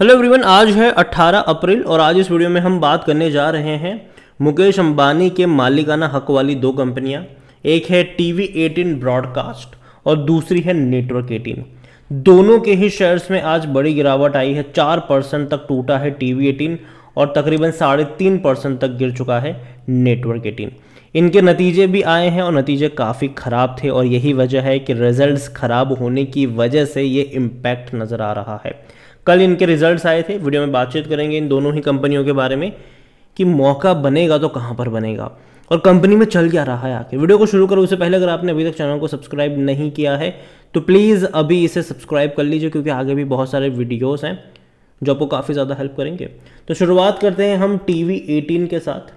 Hello everyone, आज है 18 अप्रैल और आज इस वीडियो में हम बात करने जा रहे हैं मुकेश अंबानी के मालिकाना हक वाली दो कंपनियां। एक है टीवी 18 ब्रॉडकास्ट और दूसरी है नेटवर्क 18। दोनों के ही शेयर्स में आज बड़ी गिरावट आई है। 4% तक टूटा है टीवी 18 और तकरीबन 3.5% तक गिर चुका है नेटवर्क 18। इनके नतीजे भी आए हैं और नतीजे काफ़ी ख़राब थे और यही वजह है कि रिजल्ट्स ख़राब होने की वजह से ये इम्पैक्ट नज़र आ रहा है। कल इनके रिजल्ट्स आए थे, वीडियो में बातचीत करेंगे इन दोनों ही कंपनियों के बारे में कि मौका बनेगा तो कहाँ पर बनेगा और कंपनी में चल क्या रहा है आखिर। वीडियो को शुरू करो उससे पहले अगर आपने अभी तक चैनल को सब्सक्राइब नहीं किया है तो प्लीज़ अभी इसे सब्सक्राइब कर लीजिए, क्योंकि आगे भी बहुत सारे वीडियोस हैं जो आपको काफ़ी ज़्यादा हेल्प करेंगे। तो शुरुआत करते हैं हम टीवी 18 के साथ।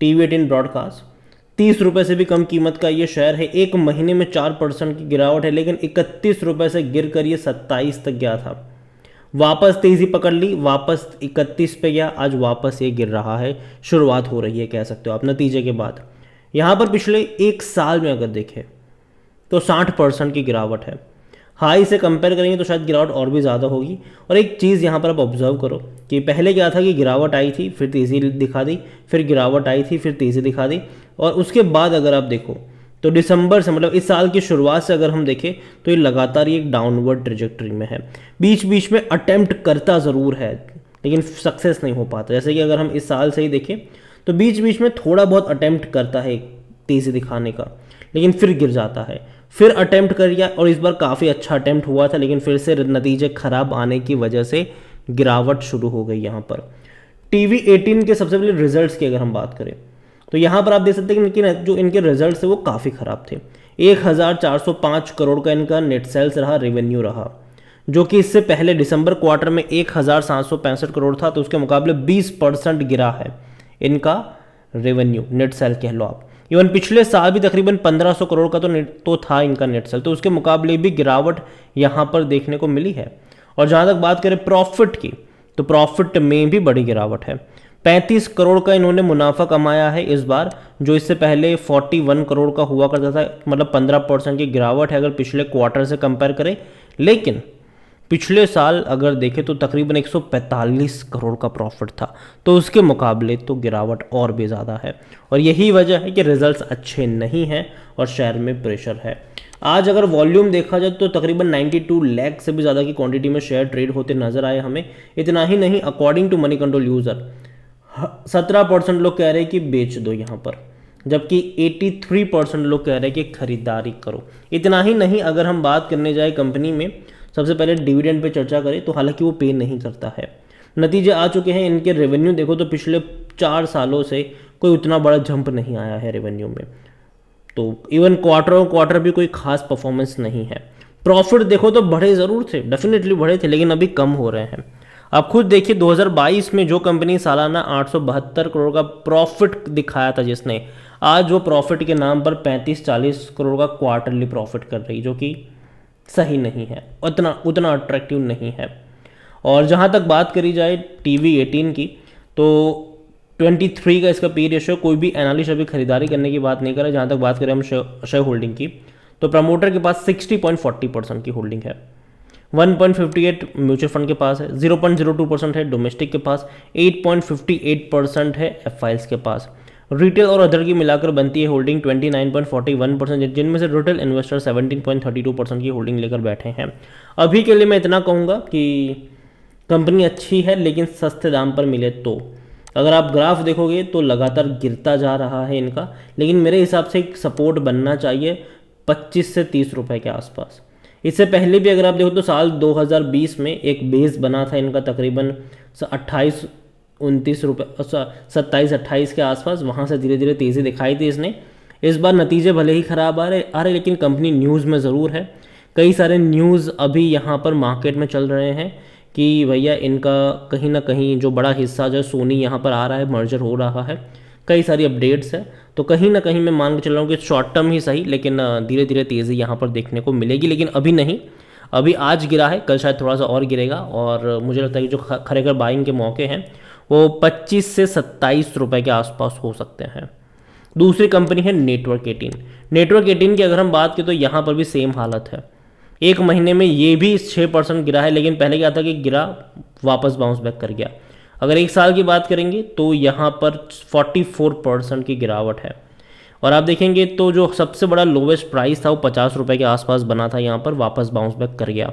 टीवी 18 ब्रॉडकास्ट 30 रुपये से भी कम कीमत का ये शेयर है। एक महीने में 4% की गिरावट है, लेकिन 31 रुपये से गिर कर ये 27 तक गया था। वापस तेज़ी पकड़ ली, वापस 31 पे गया, आज वापस ये गिर रहा है। शुरुआत हो रही है, कह सकते हो आप, नतीजे के बाद। यहाँ पर पिछले एक साल में अगर देखें तो 60% की गिरावट है। हाई से कंपेयर करेंगे तो शायद गिरावट और भी ज़्यादा होगी। और एक चीज़ यहाँ पर आप ऑब्जर्व करो कि पहले क्या था कि गिरावट आई थी फिर तेज़ी दिखा दी, फिर गिरावट आई थी फिर तेज़ी दिखा दी, और उसके बाद अगर आप देखो तो दिसंबर से, मतलब इस साल की शुरुआत से अगर हम देखें तो ये लगातार ही एक डाउनवर्ड ट्रेजेक्टरी में है। बीच बीच में अटेम्प्ट करता ज़रूर है लेकिन सक्सेस नहीं हो पाता। जैसे कि अगर हम इस साल से ही देखें तो बीच बीच में थोड़ा बहुत अटेम्प्ट करता है तेज़ी दिखाने का, लेकिन फिर गिर जाता है। फिर अटेम्प्ट कर लिया और इस बार काफ़ी अच्छा अटेम्प्ट हुआ था, लेकिन फिर से नतीजे ख़राब आने की वजह से गिरावट शुरू हो गई। यहाँ पर टीवी 18 के सबसे पहले रिजल्ट्स की अगर हम बात करें तो यहाँ पर आप देख सकते हैं कि जो इनके रिजल्ट्स थे वो काफ़ी ख़राब थे। 1405 करोड़ का इनका नेट सेल्स रहा, रेवेन्यू रहा, जो कि इससे पहले दिसंबर क्वार्टर में 1765 करोड़ था, तो उसके मुकाबले 20% गिरा है इनका रेवेन्यू, नेट सेल कह लो आप। इवन पिछले साल भी तकरीबन 1500 करोड़ का तो था इनका नेट सेल, तो उसके मुकाबले भी गिरावट यहाँ पर देखने को मिली है। और जहाँ तक बात करें प्रॉफिट की, तो प्रॉफिट में भी बड़ी गिरावट है। 35 करोड़ का इन्होंने मुनाफा कमाया है इस बार, जो इससे पहले 41 करोड़ का हुआ करता था। मतलब 15% की गिरावट है अगर पिछले क्वार्टर से कंपेयर करें, लेकिन पिछले साल अगर देखें तो तकरीबन 145 करोड़ का प्रॉफिट था, तो उसके मुकाबले तो गिरावट और भी ज़्यादा है। और यही वजह है कि रिजल्ट्स अच्छे नहीं हैं और शेयर में प्रेशर है। आज अगर वॉल्यूम देखा जाए तो तकरीबन 92 लाख से भी ज़्यादा की क्वांटिटी में शेयर ट्रेड होते नज़र आए हमें। इतना ही नहीं, according to money control user 17% लोग कह रहे हैं कि बेच दो यहाँ पर, जबकि 83% लोग कह रहे हैं कि खरीदारी करो। इतना ही नहीं, अगर हम बात करने जाए कंपनी में, सबसे पहले डिविडेंड पे चर्चा करें तो हालांकि वो पे नहीं करता है, नतीजे आ चुके हैं। इनके रेवेन्यू देखो तो पिछले 4 सालों से कोई उतना बड़ा जंप नहीं आया है रेवेन्यू में, तो इवन क्वार्टर क्वार्टर भी कोई खास परफॉर्मेंस नहीं है। प्रॉफिट देखो तो बढ़े ज़रूर थे, डेफिनेटली बढ़े थे, लेकिन अभी कम हो रहे हैं। आप खुद देखिए 2022 में जो कंपनी सालाना 872 करोड़ का प्रॉफिट दिखाया था जिसने, आज वो प्रॉफिट के नाम पर 35-40 करोड़ का क्वार्टरली प्रॉफिट कर रही, जो कि सही नहीं है, उतना अट्रैक्टिव नहीं है। और जहाँ तक बात करी जाए टीवी 18 की, तो 23 का इसका पी रेशियो, कोई भी एनालिस्ट अभी खरीदारी करने की बात नहीं कर रहा। जहाँ तक बात करें हम शेयर होल्डिंग की, तो प्रमोटर के पास 60.40% की होल्डिंग है, 1.58 म्यूचुअल फंड के पास है, 0.02% है डोमेस्टिक के पास, 8.58% है एफआईएस के पास। रिटेल और अदर की मिलाकर बनती है होल्डिंग 29.41%, जिनमें से रिटेल इन्वेस्टर 17.32% की होल्डिंग लेकर बैठे हैं। अभी के लिए मैं इतना कहूँगा कि कंपनी अच्छी है, लेकिन सस्ते दाम पर मिले तो। अगर आप ग्राफ देखोगे तो लगातार गिरता जा रहा है इनका, लेकिन मेरे हिसाब से एक सपोर्ट बनना चाहिए 25 से 30 रुपये के आसपास। इससे पहले भी अगर आप देखो तो साल 2020 में एक बेस बना था इनका तकरीबन 28-29 रुपये, 27-28 के आसपास। वहाँ से धीरे धीरे तेज़ी दिखाई थी इसने। इस बार नतीजे भले ही ख़राब आ रहे, लेकिन कंपनी न्यूज़ में ज़रूर है। कई सारे न्यूज़ अभी यहाँ पर मार्केट में चल रहे हैं कि भैया इनका कहीं ना कहीं जो बड़ा हिस्सा जो सोनी यहाँ पर आ रहा है, मर्जर हो रहा है, कई सारी अपडेट्स है। तो कहीं ना कहीं मैं मान के चल रहा हूँ कि शॉर्ट टर्म ही सही, लेकिन धीरे धीरे तेज़ी यहाँ पर देखने को मिलेगी, लेकिन अभी नहीं। अभी आज गिरा है, कल शायद थोड़ा सा और गिरेगा। और मुझे लगता है कि जो खरेखर बाइंग के मौके हैं वो 25 से 27 रुपए के आसपास हो सकते हैं। दूसरी कंपनी है नेटवर्क 18। नेटवर्क 18 की अगर हम बात करें तो यहाँ पर भी सेम हालत है। एक महीने में ये भी 6% गिरा है, लेकिन पहले क्या था कि गिरा वापस बाउंस बैक कर गया। अगर एक साल की बात करेंगे तो यहाँ पर 44% की गिरावट है। और आप देखेंगे तो जो सबसे बड़ा लोवेस्ट प्राइस था वो 50 रुपये के आसपास बना था, यहाँ पर वापस बाउंस बैक कर गया।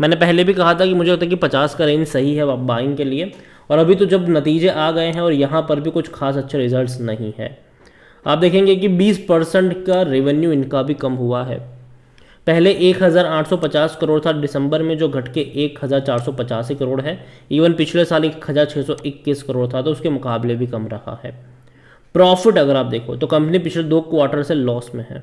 मैंने पहले भी कहा था कि मुझे लगता है कि 50 का रेंज सही है बाइंग के लिए, और अभी तो जब नतीजे आ गए हैं और यहाँ पर भी कुछ खास अच्छे रिजल्ट्स नहीं है। आप देखेंगे कि 20% का रेवेन्यू इनका भी कम हुआ है। पहले 1850 करोड़ था दिसंबर में, जो घट के 1485 करोड़ है। इवन पिछले साल 1621 करोड़ था, तो उसके मुकाबले भी कम रहा है। प्रॉफिट अगर आप देखो तो कंपनी पिछले 2 क्वार्टर से लॉस में है।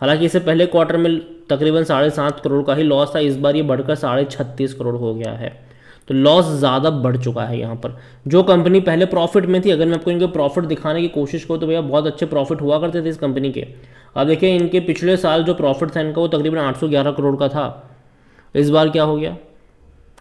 हालांकि इससे पहले क्वार्टर में तकरीबन 7.5 करोड़ का ही लॉस था, इस बार ये बढ़कर 36.5 करोड़ हो गया है। तो लॉस ज़्यादा बढ़ चुका है यहाँ पर। जो कंपनी पहले प्रॉफिट में थी, अगर मैं आपको इनके प्रॉफिट दिखाने की कोशिश करूँ तो भैया बहुत अच्छे प्रॉफिट हुआ करते थे इस कंपनी के। अब देखिए इनके पिछले साल जो प्रॉफिट था इनका वो तकरीबन 811 करोड़ का था, इस बार क्या हो गया,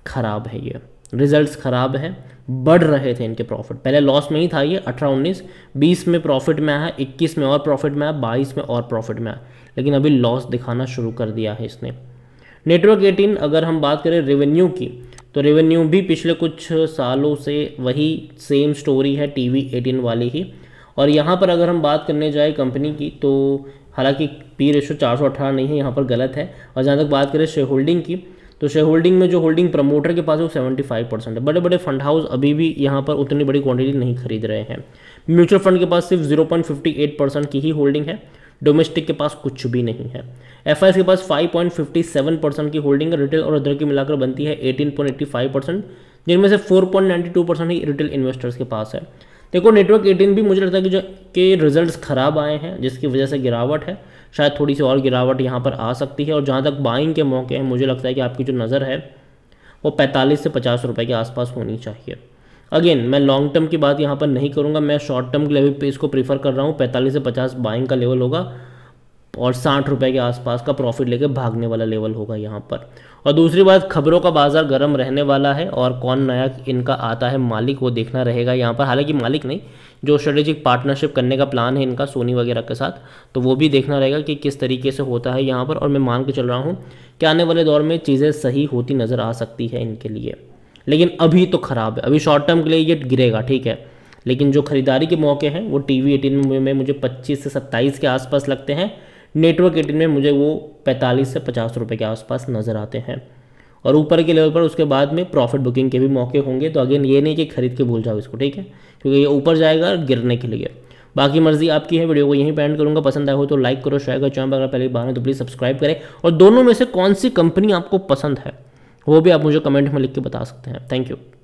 खराब है, ये रिजल्ट्स ख़राब है। बढ़ रहे थे इनके प्रॉफिट, पहले लॉस में ही था ये 18, 19, 20 में प्रॉफिट में आया, 21 में और प्रॉफिट में आया, 22 में और प्रॉफिट में आया, लेकिन अभी लॉस दिखाना शुरू कर दिया है इसने। नेटवर्क 18 अगर हम बात करें रेवेन्यू की, तो रेवेन्यू भी पिछले कुछ सालों से वही सेम स्टोरी है टीवी 18 वाली ही। और यहाँ पर अगर हम बात करने जाए कंपनी की, तो हालांकि पी रेशो 418 नहीं है, यहाँ पर गलत है। और जहाँ तक बात करें शेयर होल्डिंग की, तो शेयर होल्डिंग में जो होल्डिंग प्रमोटर के पास है वो 75% है। बड़े बड़े फंड हाउस अभी भी यहाँ पर उतनी बड़ी क्वांटिटी नहीं खरीद रहे हैं। म्यूचुअल फंड के पास सिर्फ 0.58% की ही होल्डिंग है। डोमेस्टिक के पास कुछ भी नहीं है। एफआईएस के पास 5.57% की होल्डिंग है। रिटेल और अदर की मिलाकर बनती है 18.85%, जिनमें से 4.92% ही रिटेल इन्वेस्टर्स के पास है। देखो नेटवर्क 18 भी मुझे लगता है कि जो के रिजल्ट्स ख़राब आए हैं, जिसकी वजह से गिरावट है, शायद थोड़ी सी और गिरावट यहाँ पर आ सकती है। और जहाँ तक बाइंग के मौके हैं, मुझे लगता है कि आपकी जो नज़र है वो 45 से 50 रुपये के आसपास होनी चाहिए। अगेन मैं लॉन्ग टर्म की बात यहाँ पर नहीं करूँगा, मैं शॉर्ट टर्म के लिए भी इसको प्रीफर कर रहा हूँ। 45 से 50 बाइंग का लेवल होगा और 60 रुपये के आसपास का प्रॉफिट लेके भागने वाला लेवल होगा यहाँ पर। और दूसरी बात, खबरों का बाज़ार गर्म रहने वाला है और कौन नया इनका आता है मालिक वो देखना रहेगा यहाँ पर। हालांकि मालिक नहीं, जो स्ट्रेटेजिक पार्टनरशिप करने का प्लान है इनका सोनी वगैरह के साथ, तो वो भी देखना रहेगा कि किस तरीके से होता है यहाँ पर। और मैं मान के चल रहा हूँ कि आने वाले दौर में चीज़ें सही होती नज़र आ सकती है इनके लिए, लेकिन अभी तो ख़राब है। अभी शॉर्ट टर्म के लिए ये गिरेगा, ठीक है, लेकिन जो खरीदारी के मौके हैं वो टीवी 18 में मुझे 25 से 27 के आसपास लगते हैं। नेटवर्क 18 में मुझे वो 45 से 50 रुपये के आसपास नज़र आते हैं। और ऊपर के लेवल पर उसके बाद में प्रॉफिट बुकिंग के भी मौके होंगे। तो अगेन ये नहीं कि खरीद के भूल जाओ इसको, ठीक है, क्योंकि ये ऊपर जाएगा गिरने के लिए। बाकी मर्जी आपकी है। वीडियो को यहीं पे एंड करूँगा। पसंद आए हो तो लाइक करो, शेयर करो। चैनल अगर पहले बार है तो प्लीज़ सब्सक्राइब करें। और दोनों में से कौन सी कंपनी आपको पसंद है वो भी आप मुझे कमेंट में लिख के बता सकते हैं। Thank you.